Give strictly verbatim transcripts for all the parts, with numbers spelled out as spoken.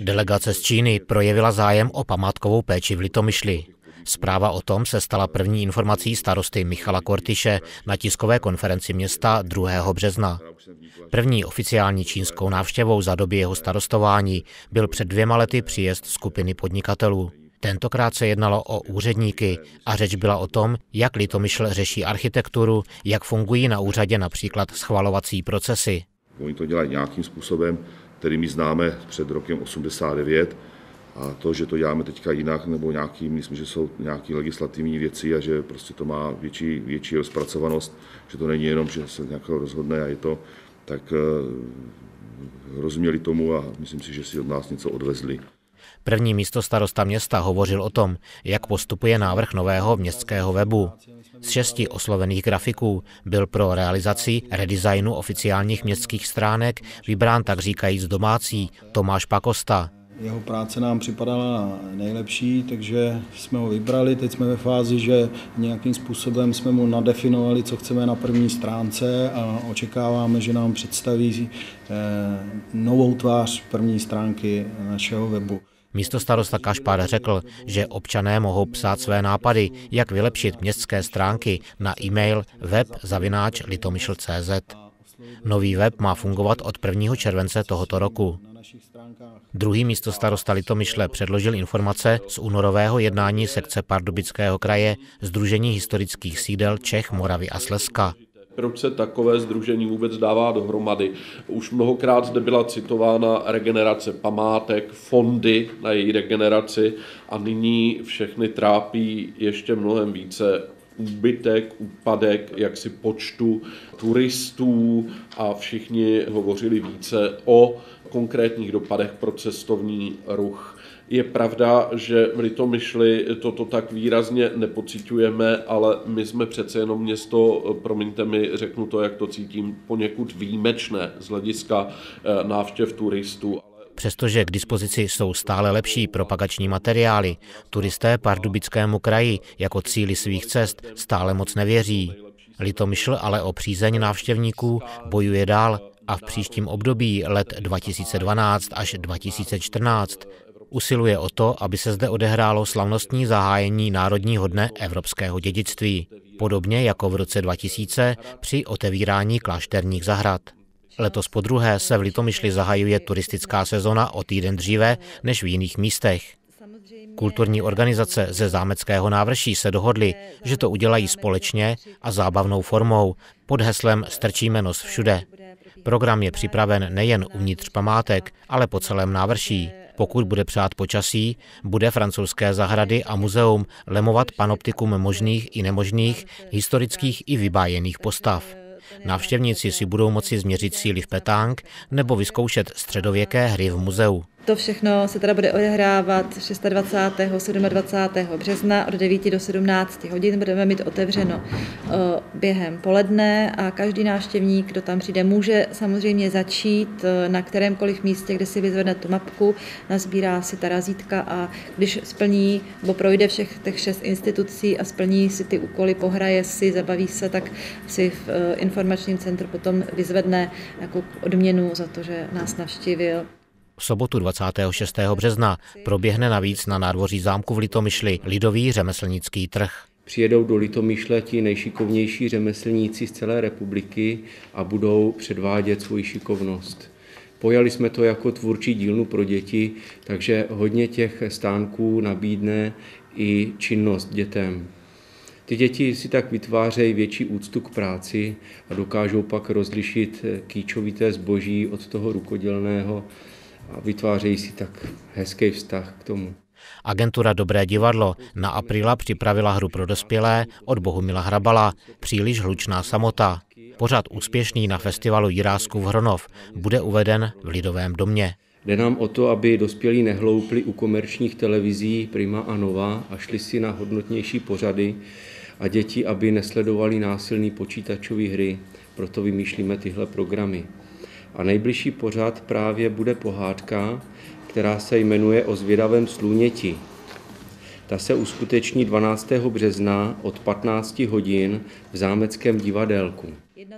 Delegace z Číny projevila zájem o památkovou péči v Litomyšli. Zpráva o tom se stala první informací starosty Michala Kortyše na tiskové konferenci města druhého března. První oficiální čínskou návštěvou za doby jeho starostování byl před dvěma lety příjezd skupiny podnikatelů. Tentokrát se jednalo o úředníky a řeč byla o tom, jak Litomyšl řeší architekturu, jak fungují na úřadě například schvalovací procesy. Oni to dělají nějakým způsobem, který my známe před rokem osmdesát devět, a to, že to děláme teďka jinak, nebo nějaký, myslím, že jsou nějaké legislativní věci a že prostě to má větší, větší rozpracovanost, že to není jenom, že se nějakého rozhodne a je to, tak rozuměli tomu a myslím si, že si od nás něco odvezli. První místostarosta města hovořil o tom, jak postupuje návrh nového městského webu. Z šesti oslovených grafiků byl pro realizaci redesignu oficiálních městských stránek vybrán tak říkajíc domácí Tomáš Pakosta. Jeho práce nám připadala nejlepší, takže jsme ho vybrali. Teď jsme ve fázi, že nějakým způsobem jsme mu nadefinovali, co chceme na první stránce a očekáváme, že nám představí novou tvář první stránky našeho webu. Místostarosta Kašpár řekl, že občané mohou psát své nápady, jak vylepšit městské stránky na e-mail web zavináč litomyšl tečka cz. Nový web má fungovat od prvního července tohoto roku. Druhý místostarosta Litomyšle předložil informace z únorového jednání sekce Pardubického kraje Sdružení historických sídel Čech, Moravy a Slezska. Proč se takové sdružení vůbec dává dohromady? Už mnohokrát zde byla citována regenerace památek, fondy na její regeneraci a nyní všechny trápí ještě mnohem více úbytek, úpadek, jaksi počtu turistů a všichni hovořili více o konkrétních dopadech pro cestovní ruch. Je pravda, že v Litomyšli toto tak výrazně nepociťujeme, ale my jsme přece jenom město, promiňte mi, řeknu to, jak to cítím, poněkud výjimečné z hlediska návštěv turistů. Přestože k dispozici jsou stále lepší propagační materiály, turisté Pardubickému kraji jako cíli svých cest stále moc nevěří. Litomyšl ale o přízeň návštěvníků bojuje dál a v příštím období let dva tisíce dvanáct až dva tisíce čtrnáct usiluje o to, aby se zde odehrálo slavnostní zahájení Národního dne evropského dědictví, podobně jako v roce dva tisíce při otevírání klášterních zahrad. Letos podruhé se v Litomyšli zahajuje turistická sezona o týden dříve než v jiných místech. Kulturní organizace ze zámeckého návrší se dohodly, že to udělají společně a zábavnou formou pod heslem Strčíme nos všude. Program je připraven nejen uvnitř památek, ale po celém návrší. Pokud bude přát počasí, bude francouzské zahrady a muzeum lemovat panoptikum možných i nemožných, historických i vybájených postav. Návštěvníci si budou moci změřit síly v petánk nebo vyzkoušet středověké hry v muzeu. To všechno se teda bude odehrávat dvacátého šestého a dvacátého sedmého března od devíti do sedmnácti hodin. Budeme mít otevřeno během poledne a každý návštěvník, kdo tam přijde, může samozřejmě začít na kterémkoliv místě, kde si vyzvedne tu mapku, nazbírá si ta razítka a když splní nebo projde všech těch šest institucí a splní si ty úkoly, pohraje si, zabaví se, tak si v informačním centru potom vyzvedne nějakou odměnu za to, že nás navštívil. V sobotu dvacátého šestého března proběhne navíc na nádvoří zámku v Litomyšli lidový řemeslnický trh. Přijedou do Litomyšle ti nejšikovnější řemeslníci z celé republiky a budou předvádět svoji šikovnost. Pojali jsme to jako tvůrčí dílnu pro děti, takže hodně těch stánků nabídne i činnost dětem. Ty děti si tak vytvářejí větší úctu k práci a dokážou pak rozlišit kýčovité zboží od toho rukodělného a vytvářejí si tak hezký vztah k tomu. Agentura Dobré divadlo na apríla připravila hru pro dospělé od Bohumila Hrabala Příliš hlučná samota. Pořad úspěšný na festivalu Jirásku v Hronov bude uveden v Lidovém domě. Jde nám o to, aby dospělí nehloupli u komerčních televizí Prima a Nova a šli si na hodnotnější pořady a děti, aby nesledovali násilné počítačové hry, proto vymýšlíme tyhle programy. A nejbližší pořad právě bude pohádka, která se jmenuje O zvědavém sluněti. Ta se uskuteční dvanáctého března od patnácti hodin v zámeckém divadelku.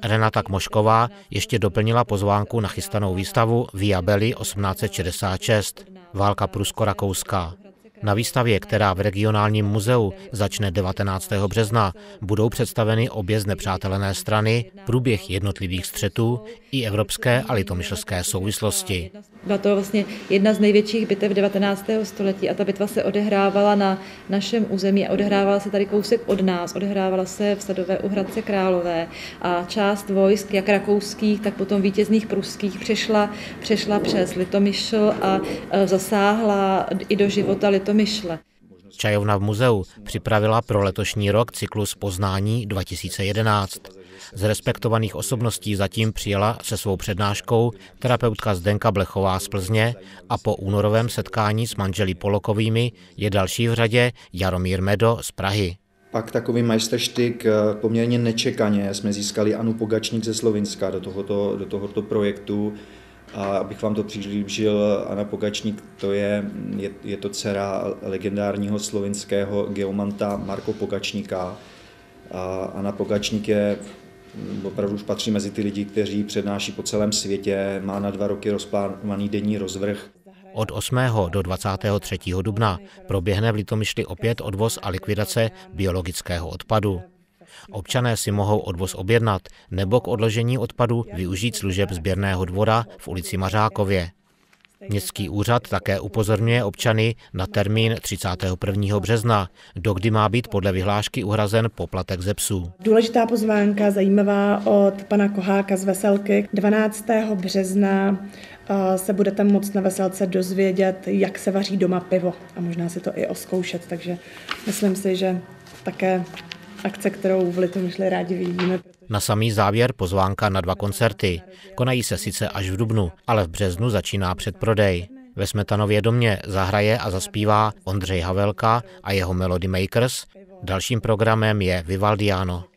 Renata Kmošková ještě doplnila pozvánku na chystanou výstavu Via Belli osmnáct set šedesát šest – Válka prusko-rakouská. Na výstavě, která v regionálním muzeu začne devatenáctého března, budou představeny obě znepřátelené strany, průběh jednotlivých střetů i evropské a litomyšlské souvislosti. Byla to vlastně jedna z největších bitev devatenáctého století a ta bitva se odehrávala na našem území a odehrávala se tady kousek od nás, odehrávala se v Sadové u Hradce Králové a část vojsk, jak rakouských, tak potom vítězných pruských, přešla, přešla přes Litomyšl a zasáhla i do života Litomyšla. Čajovna v muzeu připravila pro letošní rok cyklus Poznání dva tisíce jedenáct. Z respektovaných osobností zatím přijela se svou přednáškou terapeutka Zdenka Blechová z Plzně a po únorovém setkání s manželi Polokovými je další v řadě Jaromír Medo z Prahy. Pak takový majsterštyk poměrně nečekaně jsme získali Anu Pogačník ze Slovinska do tohoto, do tohoto projektu. A abych vám to přiblížil, Ana Pogačnik, to je, je, je to dcera legendárního slovinského geomanta Marko Pogačníka. A Ana Pogačník je, opravdu už patří mezi ty lidi, kteří přednáší po celém světě, má na dva roky rozplánovaný denní rozvrh. Od osmého do dvacátého třetího dubna proběhne v Litomyšli opět odvoz a likvidace biologického odpadu. Občané si mohou odvoz objednat nebo k odložení odpadu využít služeb sběrného dvora v ulici Mařákově. Městský úřad také upozorňuje občany na termín třicátého prvního března, dokdy má být podle vyhlášky uhrazen poplatek ze psů. Důležitá pozvánka, zajímavá, od pana Koháka z Veselky. dvanáctého března se budete moct na Veselce dozvědět, jak se vaří doma pivo a možná si to i oskoušet, takže myslím si, že také akce, kterou v Litomyšli rádi vidíme. Na samý závěr pozvánka na dva koncerty. Konají se sice až v dubnu, ale v březnu začíná předprodej. Ve Smetanově domě zahraje a zaspívá Ondřej Havelka a jeho Melody Makers. Dalším programem je Vivaldiano.